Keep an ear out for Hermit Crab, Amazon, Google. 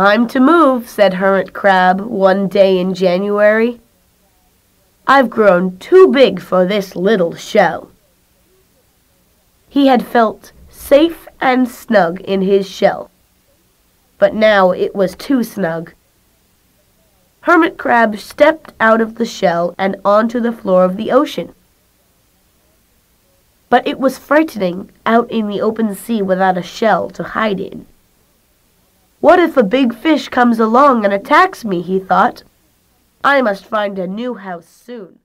"Time to move," said Hermit Crab one day in January. "I've grown too big for this little shell." He had felt safe and snug in his shell, but now it was too snug. Hermit Crab stepped out of the shell and onto the floor of the ocean. But it was frightening out in the open sea without a shell to hide in. "What if a big fish comes along and attacks me?" he thought. "I must find a new house soon."